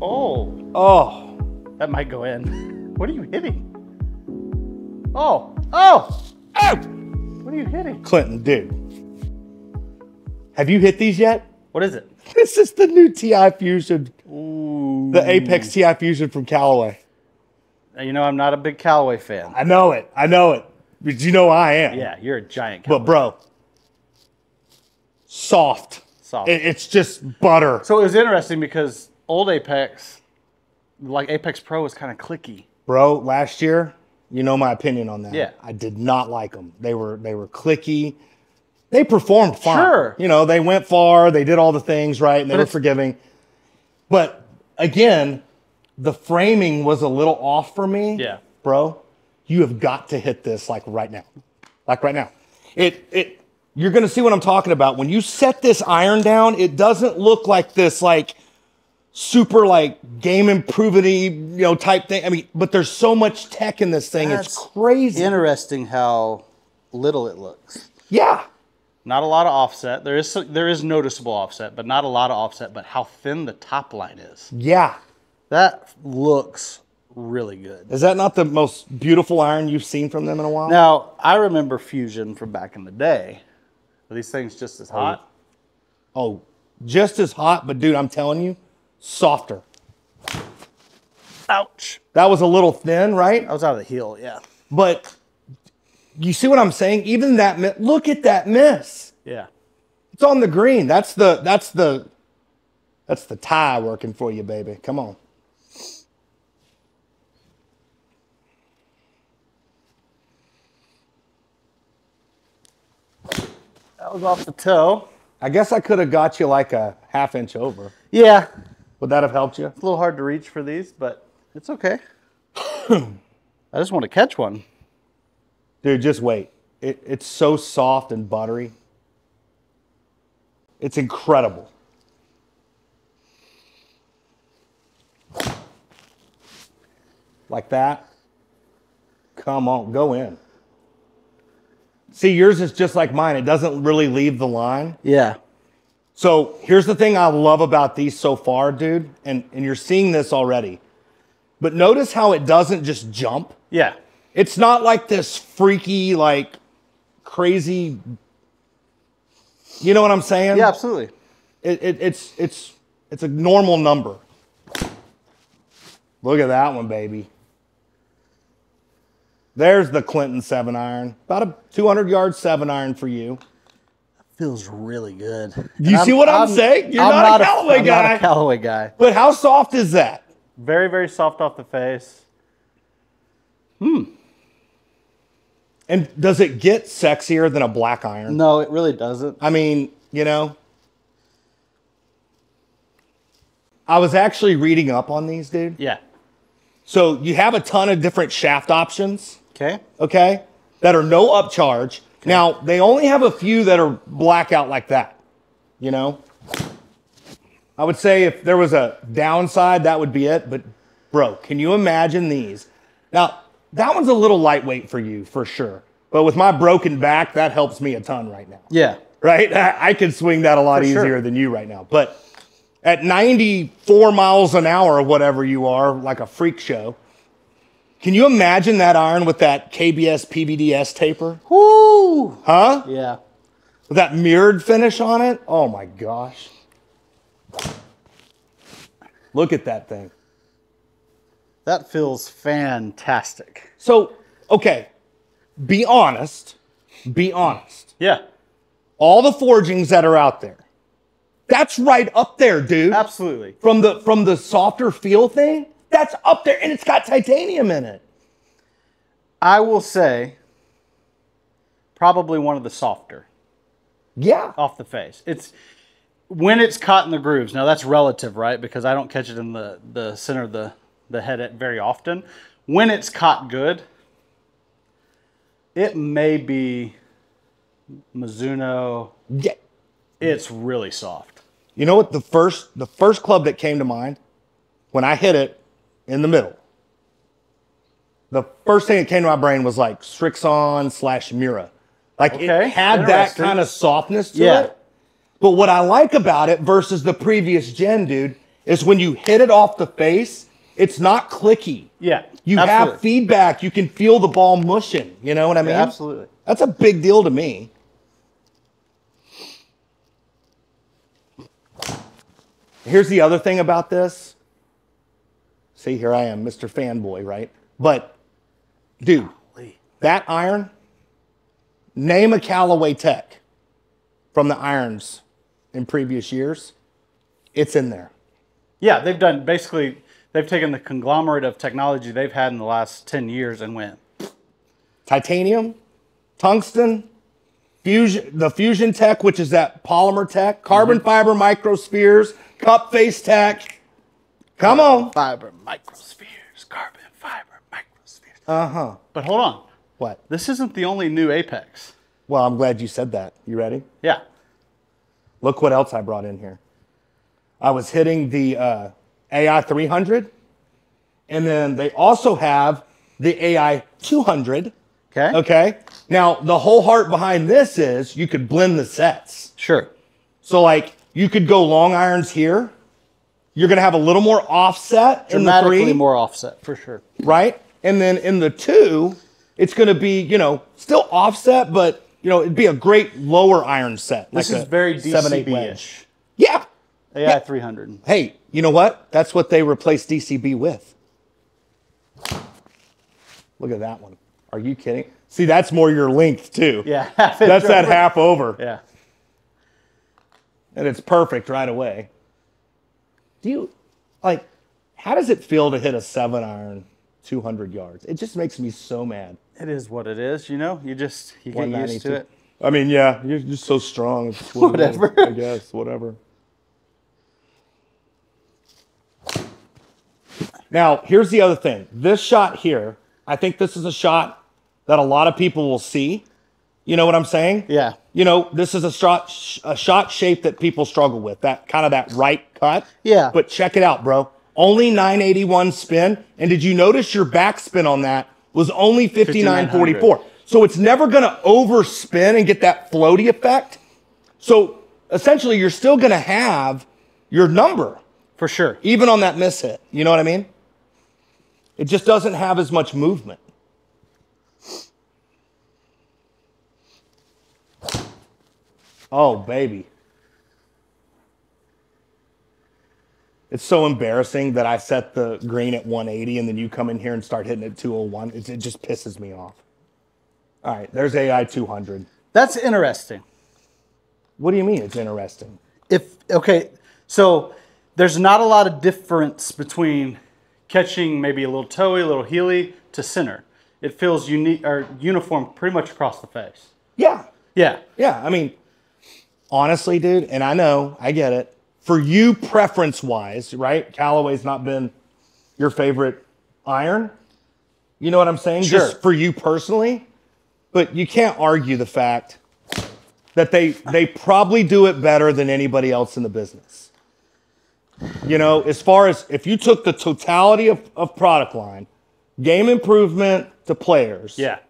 Oh. Oh. That might go in. What are you hitting? Oh. Oh. Oh. What are you hitting? Clinton, dude. Have you hit these yet? What is it? This is the new TI Fusion. Ooh. The Apex TI Fusion from Callaway. Now, you know, I'm not a big Callaway fan. I know it. I know it. But you know I am. Yeah, you're a giant Callaway. But bro, soft. Soft. It's just butter. So it was interesting because old Apex, like Apex Pro, is kind of clicky. Bro, last year, you know my opinion on that. Yeah. I did not like them. They were clicky. They performed fine. Sure. You know, they went far. They did all the things right, and they were forgiving. But again, the framing was a little off for me. Yeah. Bro, you have got to hit this like right now. Like right now. You're going to see what I'm talking about. When you set this iron down, it doesn't look like this like super like game improvity, you know, type thing. I mean, but there's so much tech in this thing. That's it's crazy. Interesting how little it looks. Yeah. Not a lot of offset. There is noticeable offset, but not a lot of offset, but how thin the top line is. Yeah. That looks really good. Is that not the most beautiful iron you've seen from them in a while? Now, I remember Fusion from back in the day. Are these things just as hot? Oh, just as hot, but dude, I'm telling you, softer. Ouch. That was a little thin, right? I was out of the heel, yeah. But you see what I'm saying? Even that, look at that miss. Yeah. It's on the green. That's the tie working for you, baby. Come on. That was off the toe. I guess I could have got you like a half inch over. Yeah. Would that have helped you? It's a little hard to reach for these, but it's okay. I just want to catch one. Dude, just wait. It's so soft and buttery. It's incredible. Like that. Come on, go in. See, yours is just like mine. It doesn't really leave the line. Yeah. So here's the thing I love about these so far, dude, and you're seeing this already. But notice how it doesn't just jump. Yeah. It's not like this freaky, like crazy, you know what I'm saying? Yeah, absolutely. It's a normal number. Look at that one, baby. There's the Clinton 7-iron. About a 200-yard 7-iron for you. That feels really good. You see what I'm saying? You're not a Callaway guy. I'm not a Callaway guy. But how soft is that? Very, very soft off the face. Hmm. And does it get sexier than a black iron? No, it really doesn't. I mean, you know, I was actually reading up on these, dude. Yeah. So you have a ton of different shaft options. Okay. Okay. That are no upcharge. Okay. Now, they only have a few that are blackout like that, you know? I would say if there was a downside, that would be it. But, bro, can you imagine these? Now, that one's a little lightweight for you, for sure. But with my broken back, that helps me a ton right now. Yeah. Right? I can swing that a lot easier than you right now. But at 94 miles an hour or whatever you are, like a freak show, can you imagine that iron with that KBS PBDS taper? Woo! Huh? Yeah. With that mirrored finish on it? Oh my gosh. Look at that thing. That feels fantastic. So, okay, be honest. Be honest. Yeah. All the forgings that are out there, that's right up there, dude. Absolutely. From the softer feel thing, that's up there, and it's got titanium in it. I will say, probably one of the softer. Yeah. Off the face. It's when it's caught in the grooves. Now that's relative, right? Because I don't catch it in the center of the head at very often. When it's caught good, it may be Mizuno. Yeah. It's really soft. You know what? The first club that came to mind when I hit it in the middle, the first thing that came to my brain was like Srixon / Mira. Like it had that kind of softness to it. But what I like about it versus the previous gen, dude, is when you hit it off the face, it's not clicky. Yeah. You absolutely have feedback. You can feel the ball mushing. You know what I mean? Yeah, absolutely. That's a big deal to me. Here's the other thing about this. See, here I am, Mr. Fanboy, right? But, dude, that iron, name a Callaway tech from the irons in previous years. It's in there. Yeah, they've done basically, they've taken the conglomerate of technology they've had in the last 10 years and went. Titanium, tungsten, fusion, the fusion tech, which is that polymer tech, carbon fiber microspheres, cup face tech. Come on. Fiber microspheres, carbon fiber microspheres. Uh-huh. But hold on. What? This isn't the only new Apex. Well, I'm glad you said that. You ready? Yeah. Look what else I brought in here. I was hitting the AI 300, and then they also have the AI 200. Okay. Okay. Now, the whole heart behind this is you could blend the sets. Sure. So, like, you could go long irons here. You're going to have a little more offset in the 3. Dramatically more offset, for sure. Right? And then in the 2, it's going to be, you know, still offset, but, you know, it'd be a great lower iron set. This is very DCB-ish. Yeah. AI 300. Hey, you know what? That's what they replaced DCB with. Look at that one. Are you kidding? See, that's more your length, too. Yeah. That's that half over. Yeah. And it's perfect right away. Do you, like, how does it feel to hit a 7-iron 200 yards? It just makes me so mad. It is what it is, you know? You just, you get used to it. I mean, yeah, you're just so strong. It's whatever. I guess, whatever. Now, here's the other thing. This shot here, I think this is a shot that a lot of people will see. You know what I'm saying? Yeah. You know, this is a shot shape that people struggle with, that kind of that right cut. Yeah. But check it out, bro. Only 981 spin. And did you notice your backspin on that was only 5944? So it's never going to overspin and get that floaty effect. So essentially, you're still going to have your number. For sure. Even on that miss hit. You know what I mean? It just doesn't have as much movement. Oh, baby. It's so embarrassing that I set the green at 180 and then you come in here and start hitting at 201. It just pisses me off. All right, there's AI 200. That's interesting. What do you mean it's interesting? If, okay, so there's not a lot of difference between catching maybe a little toey, a little heely to center. It feels unique or uniform pretty much across the face. Yeah. Yeah. Yeah, I mean, honestly, dude, and I know, I get it. For you, preference-wise, right? Callaway's not been your favorite iron. You know what I'm saying? Sure. Just for you personally. But you can't argue the fact that they probably do it better than anybody else in the business. You know, as far as if you took the totality of product line, game improvement to players. Yeah.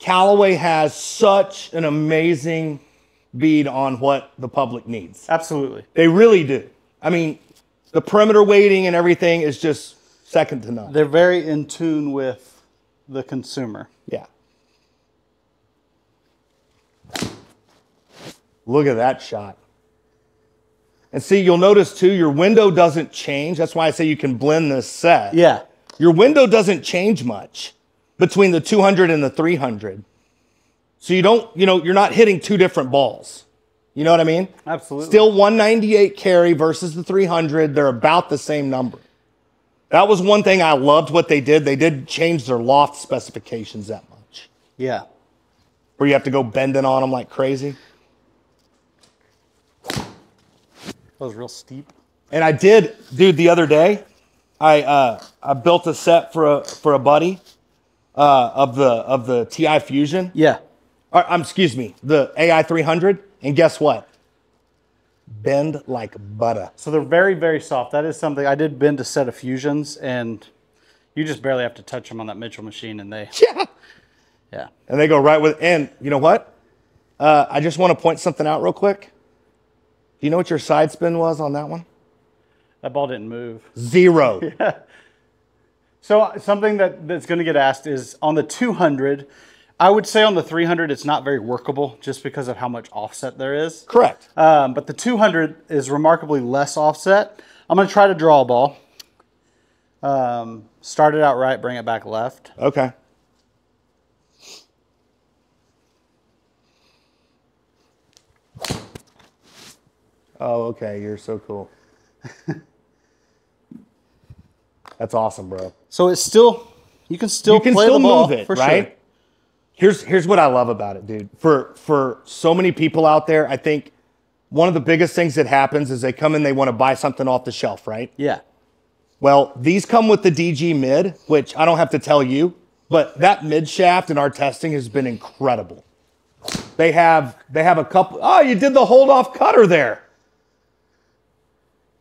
Callaway has such an amazing bead on what the public needs. Absolutely. They really do. I mean, the perimeter weighting and everything is just second to none. They're very in tune with the consumer. Yeah. Look at that shot. And see, you'll notice too, your window doesn't change. That's why I say you can blend this set. Yeah. Your window doesn't change much between the 200 and the 300. So you don't, you know, you're not hitting two different balls. You know what I mean? Absolutely. Still 198 carry versus the 300. They're about the same number. That was one thing I loved what they did. They did change their loft specifications that much. Yeah. Where you have to go bending on them like crazy. That was real steep. And I did, dude, the other day, I built a set for a buddy of the TI Fusion. Yeah. Or, excuse me, the AI 300. And guess what? Bend like butter. So they're very, very soft. That is something. I did bend a set of Fusions, and you just barely have to touch them on that Mitchell machine, and they... Yeah. Yeah. And they go right with... And you know what? I just want to point something out real quick. Do you know what your side spin was on that one? That ball didn't move. Zero. Yeah. So something that's going to get asked is on the 200, I would say on the 300, it's not very workable just because of how much offset there is. Correct. But the 200 is remarkably less offset. I'm going to try to draw a ball. Start it out right, bring it back left. Okay. Oh, okay. You're so cool. That's awesome, bro. So it's still, you can still play the ball, move it, for right? Sure. Here's what I love about it, dude. For so many people out there, I think one of the biggest things that happens is they come in, they want to buy something off the shelf, right? Yeah. Well, these come with the DG mid, which I don't have to tell you, but that mid shaft in our testing has been incredible. They have a couple. Oh, you did the hold off cutter there.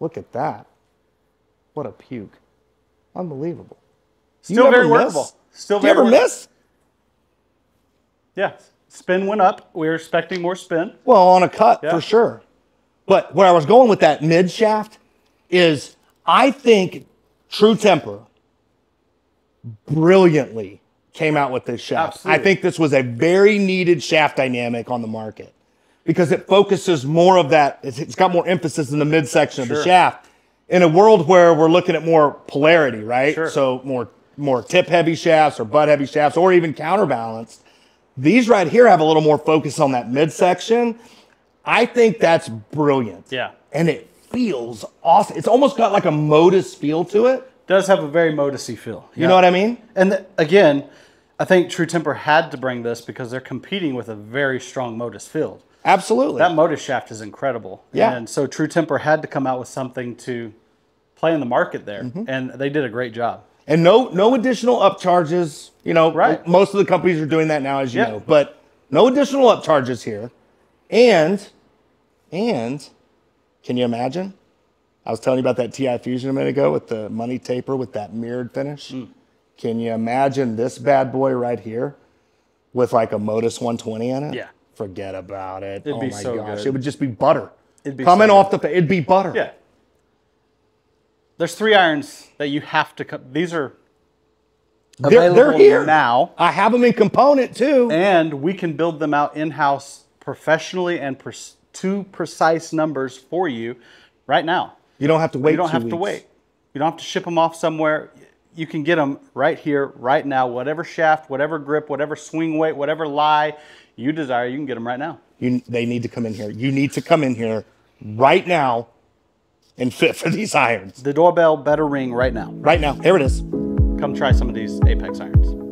Look at that. What a puke. Unbelievable. Still very workable. Still very workable. Do you ever miss? Yeah. Spin went up. We were expecting more spin. Well, on a cut, yeah, for sure. But where I was going with that mid shaft is I think True Temper brilliantly came out with this shaft. Absolutely. I think this was a very needed shaft dynamic on the market, because it focuses more of that, it's got more emphasis in the midsection, sure, of the shaft. In a world where we're looking at more polarity, right? Sure. So more tip-heavy shafts or butt-heavy shafts or even counterbalanced. These right here have a little more focus on that midsection. I think that's brilliant. Yeah. And it feels awesome. It's almost got like a Modus feel to it. Does have a very Modus-y feel. Yeah. You know what I mean? And again, I think True Temper had to bring this because they're competing with a very strong Modus field. Absolutely. That Modus shaft is incredible. Yeah. And so True Temper had to come out with something to play in the market there. Mm-hmm. And they did a great job. And no additional upcharges. You know, right, most of the companies are doing that now, as you, yeah, know. But no additional upcharges here. And can you imagine? I was telling you about that TI Fusion a minute ago with the money taper with that mirrored finish. Mm. Can you imagine this bad boy right here with like a Modus 120 in it? Yeah. Forget about it. It'd be so good. Oh my gosh. It would just be butter. It'd be coming off the, it'd be butter. Yeah. There's three irons that you have to come. These are available here now. I have them in component too. And we can build them out in-house professionally and to precise numbers for you right now. You don't have to wait. You don't have to wait. You don't have to ship them off somewhere. You can get them right here, right now, whatever shaft, whatever grip, whatever swing weight, whatever lie you desire, you can get them right now. They need to come in here. You need to come in here right now and fit for these irons. The doorbell better ring right now. Right now. Here it is. Come try some of these Apex irons.